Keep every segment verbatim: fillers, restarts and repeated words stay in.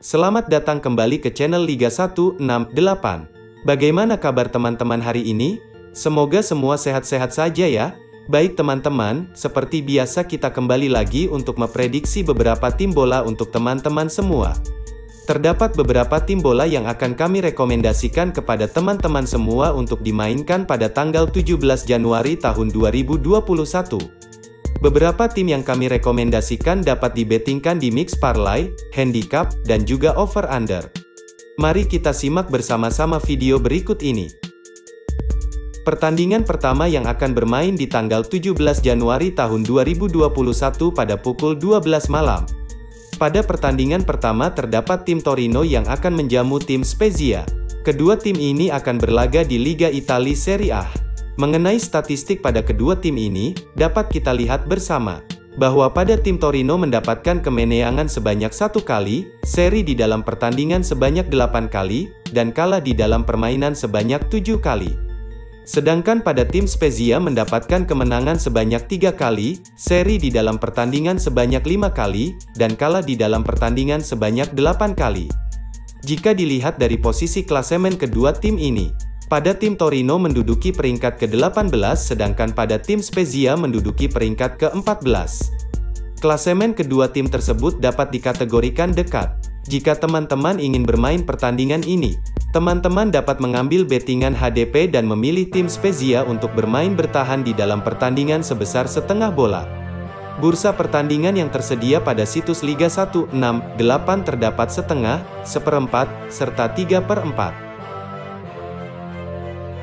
Selamat datang kembali ke channel Liga seratus enam puluh delapan. Bagaimana kabar teman-teman hari ini? Semoga semua sehat-sehat saja ya. Baik teman-teman, seperti biasa kita kembali lagi untuk memprediksi beberapa tim bola untuk teman-teman semua. Terdapat beberapa tim bola yang akan kami rekomendasikan kepada teman-teman semua untuk dimainkan pada tanggal tujuh belas Januari tahun dua ribu dua puluh satu. Beberapa tim yang kami rekomendasikan dapat dibetingkan di Mix Parlay, Handicap, dan juga Over Under. Mari kita simak bersama-sama video berikut ini. Pertandingan pertama yang akan bermain di tanggal tujuh belas Januari tahun dua ribu dua puluh satu pada pukul dua belas malam. Pada pertandingan pertama terdapat tim Torino yang akan menjamu tim Spezia. Kedua tim ini akan berlaga di Liga Italia Serie A. Mengenai statistik pada kedua tim ini, dapat kita lihat bersama, bahwa pada tim Torino mendapatkan kemenangan sebanyak satu kali, seri di dalam pertandingan sebanyak delapan kali, dan kalah di dalam permainan sebanyak tujuh kali. Sedangkan pada tim Spezia mendapatkan kemenangan sebanyak tiga kali, seri di dalam pertandingan sebanyak lima kali, dan kalah di dalam pertandingan sebanyak delapan kali. Jika dilihat dari posisi klasemen kedua tim ini, pada tim Torino menduduki peringkat ke delapan belas sedangkan pada tim Spezia menduduki peringkat ke empat belas. Klasemen kedua tim tersebut dapat dikategorikan dekat. Jika teman-teman ingin bermain pertandingan ini, teman-teman dapat mengambil bettingan H D P dan memilih tim Spezia untuk bermain bertahan di dalam pertandingan sebesar setengah bola. Bursa pertandingan yang tersedia pada situs Liga seratus enam puluh delapan terdapat setengah, seperempat, serta tiga per empat.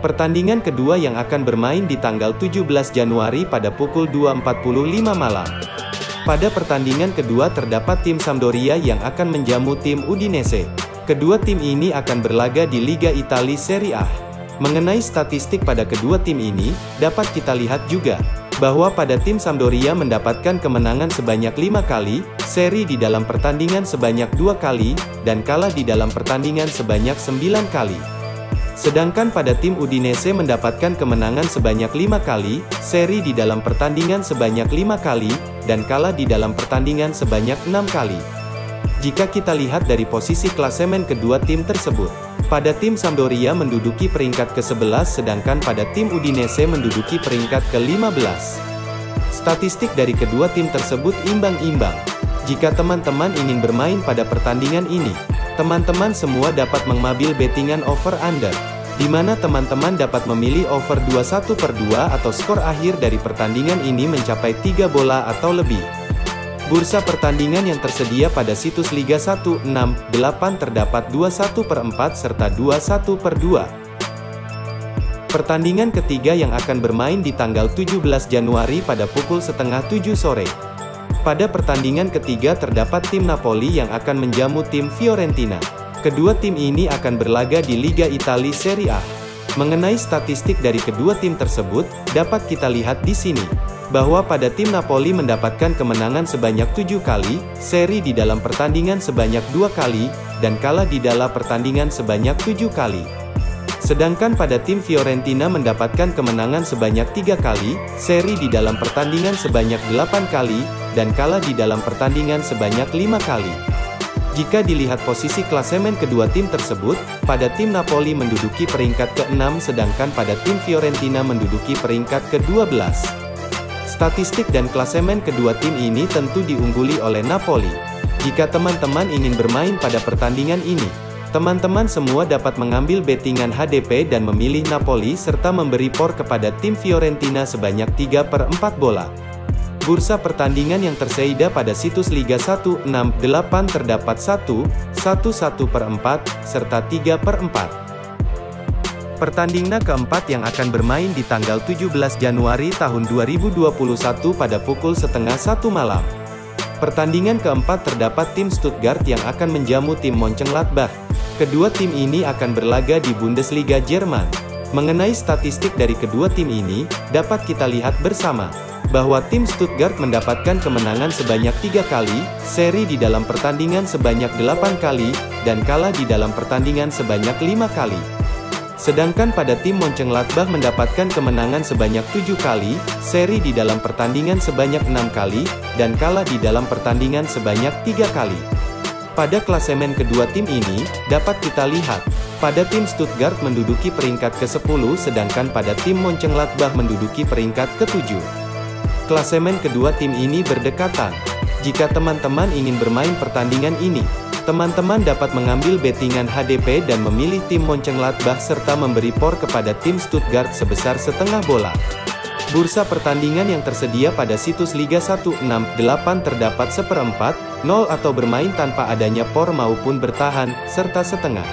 Pertandingan kedua yang akan bermain di tanggal tujuh belas Januari pada pukul dua empat puluh lima malam. Pada pertandingan kedua terdapat tim Sampdoria yang akan menjamu tim Udinese. Kedua tim ini akan berlaga di Liga Italia Serie A. Mengenai statistik pada kedua tim ini, dapat kita lihat juga, bahwa pada tim Sampdoria mendapatkan kemenangan sebanyak lima kali, seri di dalam pertandingan sebanyak dua kali, dan kalah di dalam pertandingan sebanyak sembilan kali. Sedangkan pada tim Udinese mendapatkan kemenangan sebanyak lima kali, seri di dalam pertandingan sebanyak lima kali, dan kalah di dalam pertandingan sebanyak enam kali. Jika kita lihat dari posisi klasemen kedua tim tersebut, pada tim Sampdoria menduduki peringkat ke sebelas sedangkan pada tim Udinese menduduki peringkat ke lima belas. Statistik dari kedua tim tersebut imbang-imbang. Jika teman-teman ingin bermain pada pertandingan ini, teman-teman semua dapat mengambil bettingan over under, di mana teman-teman dapat memilih over dua puluh satu per dua atau skor akhir dari pertandingan ini mencapai tiga bola atau lebih. Bursa pertandingan yang tersedia pada situs Liga seratus enam puluh delapan terdapat dua puluh satu per empat serta dua puluh satu per dua. Pertandingan ketiga yang akan bermain di tanggal tujuh belas Januari pada pukul setengah tujuh sore. Pada pertandingan ketiga terdapat tim Napoli yang akan menjamu tim Fiorentina. Kedua tim ini akan berlaga di Liga Italia Serie A. Mengenai statistik dari kedua tim tersebut, dapat kita lihat di sini, bahwa pada tim Napoli mendapatkan kemenangan sebanyak tujuh kali, seri di dalam pertandingan sebanyak dua kali, dan kalah di dalam pertandingan sebanyak tujuh kali. Sedangkan pada tim Fiorentina mendapatkan kemenangan sebanyak tiga kali, seri di dalam pertandingan sebanyak delapan kali, dan kalah di dalam pertandingan sebanyak lima kali. Jika dilihat posisi klasemen kedua tim tersebut, pada tim Napoli menduduki peringkat ke enam sedangkan pada tim Fiorentina menduduki peringkat ke dua belas. Statistik dan klasemen kedua tim ini tentu diungguli oleh Napoli. Jika teman-teman ingin bermain pada pertandingan ini, teman-teman semua dapat mengambil bettingan H D P dan memilih Napoli serta memberi por kepada tim Fiorentina sebanyak tiga per empat bola. Bursa pertandingan yang tersedia pada situs Liga seratus enam puluh delapan terdapat satu, satu, satu per empat, serta tiga per empat. Pertandingan keempat yang akan bermain di tanggal tujuh belas Januari tahun dua ribu dua puluh satu pada pukul setengah satu malam. Pertandingan keempat terdapat tim Stuttgart yang akan menjamu tim Mönchengladbach. Kedua tim ini akan berlaga di Bundesliga Jerman. Mengenai statistik dari kedua tim ini, dapat kita lihat bersama, bahwa tim Stuttgart mendapatkan kemenangan sebanyak tiga kali, seri di dalam pertandingan sebanyak delapan kali, dan kalah di dalam pertandingan sebanyak lima kali. Sedangkan pada tim Mönchengladbach mendapatkan kemenangan sebanyak tujuh kali, seri di dalam pertandingan sebanyak enam kali, dan kalah di dalam pertandingan sebanyak tiga kali. Pada klasemen kedua tim ini, dapat kita lihat, pada tim Stuttgart menduduki peringkat ke sepuluh sedangkan pada tim Mönchengladbach menduduki peringkat ke tujuh. Klasemen kedua tim ini berdekatan. Jika teman-teman ingin bermain pertandingan ini, teman-teman dapat mengambil bettingan H D P dan memilih tim Mönchengladbach serta memberi por kepada tim Stuttgart sebesar setengah bola. Bursa pertandingan yang tersedia pada situs Liga seratus enam puluh delapan terdapat seperempat, nol atau bermain tanpa adanya por maupun bertahan, serta setengah.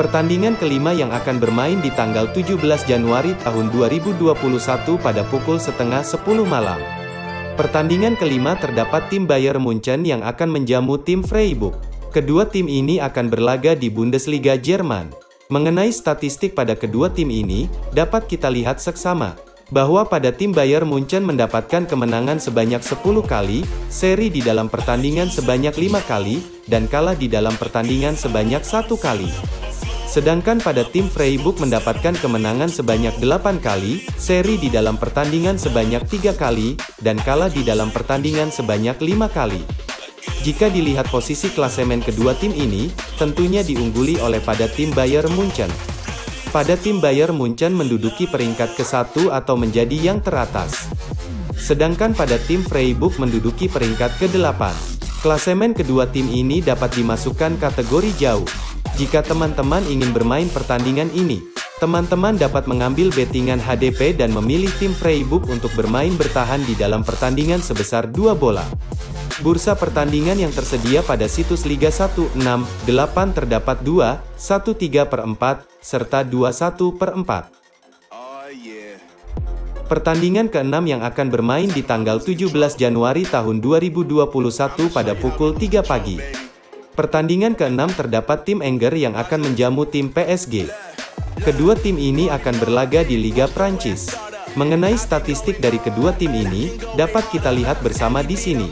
Pertandingan kelima yang akan bermain di tanggal tujuh belas Januari tahun dua ribu dua puluh satu pada pukul setengah sepuluh malam. Pertandingan kelima terdapat tim Bayern München yang akan menjamu tim Freiburg. Kedua tim ini akan berlaga di Bundesliga Jerman. Mengenai statistik pada kedua tim ini, dapat kita lihat seksama, bahwa pada tim Bayern München mendapatkan kemenangan sebanyak sepuluh kali, seri di dalam pertandingan sebanyak lima kali, dan kalah di dalam pertandingan sebanyak satu kali. Sedangkan pada tim Freiburg mendapatkan kemenangan sebanyak delapan kali, seri di dalam pertandingan sebanyak tiga kali, dan kalah di dalam pertandingan sebanyak lima kali. Jika dilihat posisi klasemen kedua tim ini, tentunya diungguli oleh pada tim Bayern München. Pada tim Bayern München menduduki peringkat ke satu atau menjadi yang teratas. Sedangkan pada tim Freiburg menduduki peringkat ke delapan. Klasemen kedua tim ini dapat dimasukkan kategori jauh. Jika teman-teman ingin bermain pertandingan ini, teman-teman dapat mengambil bettingan H D P dan memilih tim Freiburg untuk bermain bertahan di dalam pertandingan sebesar dua bola. Bursa pertandingan yang tersedia pada situs Liga seratus enam puluh delapan terdapat dua, satu, tiga per empat, serta dua, satu per empat. Pertandingan keenam yang akan bermain di tanggal tujuh belas Januari tahun dua ribu dua puluh satu pada pukul tiga pagi. Pertandingan keenam terdapat tim Angers yang akan menjamu tim P S G. Kedua tim ini akan berlaga di Liga Prancis. Mengenai statistik dari kedua tim ini, dapat kita lihat bersama di sini.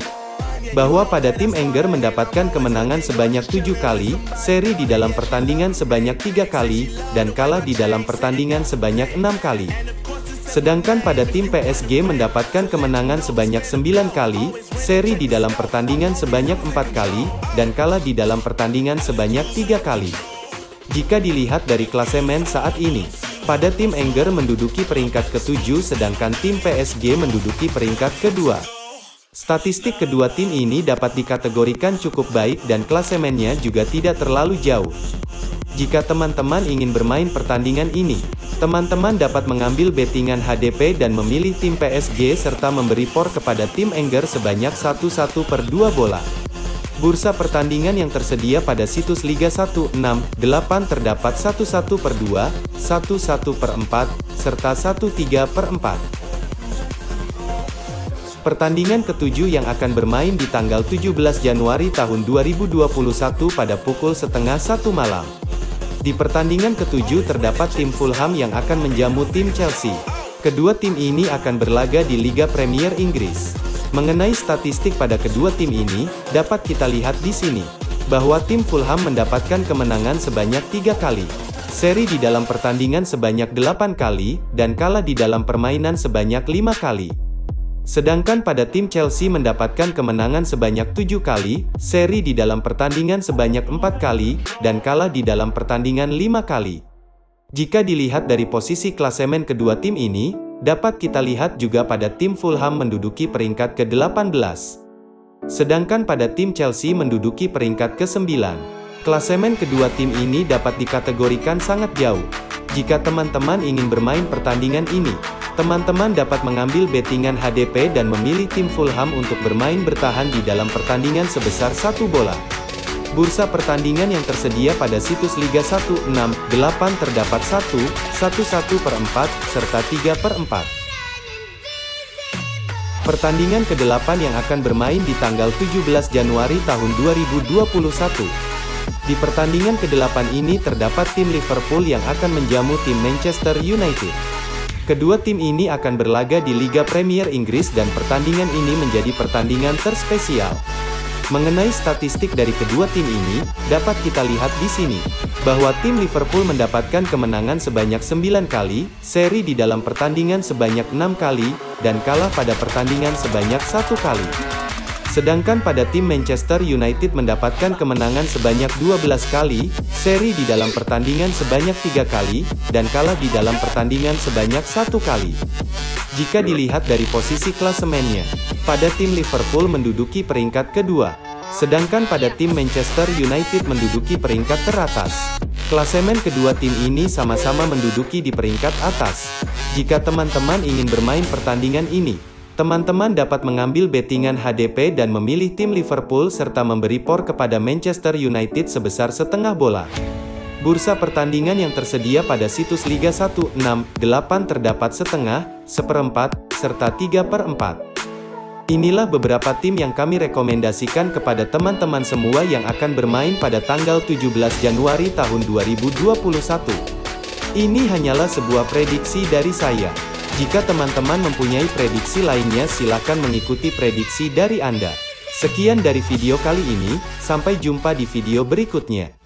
Bahwa pada tim Angers mendapatkan kemenangan sebanyak tujuh kali, seri di dalam pertandingan sebanyak tiga kali, dan kalah di dalam pertandingan sebanyak enam kali. Sedangkan pada tim P S G mendapatkan kemenangan sebanyak sembilan kali, seri di dalam pertandingan sebanyak empat kali, dan kalah di dalam pertandingan sebanyak tiga kali. Jika dilihat dari klasemen saat ini, pada tim Angers menduduki peringkat ketujuh sedangkan tim P S G menduduki peringkat kedua. Statistik kedua tim ini dapat dikategorikan cukup baik dan klasemennya juga tidak terlalu jauh. Jika teman-teman ingin bermain pertandingan ini, teman-teman dapat mengambil bettingan H D P dan memilih tim P S G serta memberi por kepada tim Angers sebanyak satu, satu per dua bola. Bursa pertandingan yang tersedia pada situs Liga seratus enam puluh delapan terdapat satu, satu per dua, satu, satu per empat, serta satu, tiga per empat. Pertandingan ketujuh yang akan bermain di tanggal tujuh belas Januari tahun dua ribu dua puluh satu pada pukul setengah satu malam. Di pertandingan ketujuh terdapat tim Fulham yang akan menjamu tim Chelsea. Kedua tim ini akan berlaga di Liga Premier Inggris. Mengenai statistik pada kedua tim ini, dapat kita lihat di sini. Bahwa tim Fulham mendapatkan kemenangan sebanyak tiga kali. Seri di dalam pertandingan sebanyak delapan kali, dan kalah di dalam permainan sebanyak lima kali. Sedangkan pada tim Chelsea mendapatkan kemenangan sebanyak tujuh kali, seri di dalam pertandingan sebanyak empat kali, dan kalah di dalam pertandingan lima kali. Jika dilihat dari posisi klasemen kedua tim ini, dapat kita lihat juga pada tim Fulham menduduki peringkat ke delapan belas. Sedangkan pada tim Chelsea menduduki peringkat ke sembilan. Klasemen kedua tim ini dapat dikategorikan sangat jauh. Jika teman-teman ingin bermain pertandingan ini, teman-teman dapat mengambil bettingan H D P dan memilih tim Fulham untuk bermain bertahan di dalam pertandingan sebesar satu bola. Bursa pertandingan yang tersedia pada situs Liga seratus enam puluh delapan terdapat satu, satu, satu per empat, serta tiga per empat. Pertandingan kedelapan yang akan bermain di tanggal tujuh belas Januari tahun dua ribu dua puluh satu. Di pertandingan kedelapan ini terdapat tim Liverpool yang akan menjamu tim Manchester United. Kedua tim ini akan berlaga di Liga Premier Inggris dan pertandingan ini menjadi pertandingan terspesial. Mengenai statistik dari kedua tim ini, dapat kita lihat di sini, bahwa tim Liverpool mendapatkan kemenangan sebanyak sembilan kali, seri di dalam pertandingan sebanyak enam kali, dan kalah pada pertandingan sebanyak satu kali. Sedangkan pada tim Manchester United mendapatkan kemenangan sebanyak dua belas kali, seri di dalam pertandingan sebanyak tiga kali, dan kalah di dalam pertandingan sebanyak satu kali. Jika dilihat dari posisi klasemennya, pada tim Liverpool menduduki peringkat kedua. Sedangkan pada tim Manchester United menduduki peringkat teratas. Klasemen kedua tim ini sama-sama menduduki di peringkat atas. Jika teman-teman ingin bermain pertandingan ini, teman-teman dapat mengambil bettingan H D P dan memilih tim Liverpool serta memberi por kepada Manchester United sebesar setengah bola. Bursa pertandingan yang tersedia pada situs Liga seratus enam puluh delapan terdapat setengah, seperempat, serta tiga per empat. Inilah beberapa tim yang kami rekomendasikan kepada teman-teman semua yang akan bermain pada tanggal tujuh belas Januari tahun dua ribu dua puluh satu. Ini hanyalah sebuah prediksi dari saya. Jika teman-teman mempunyai prediksi lainnya, silakan mengikuti prediksi dari Anda. Sekian dari video kali ini, sampai jumpa di video berikutnya.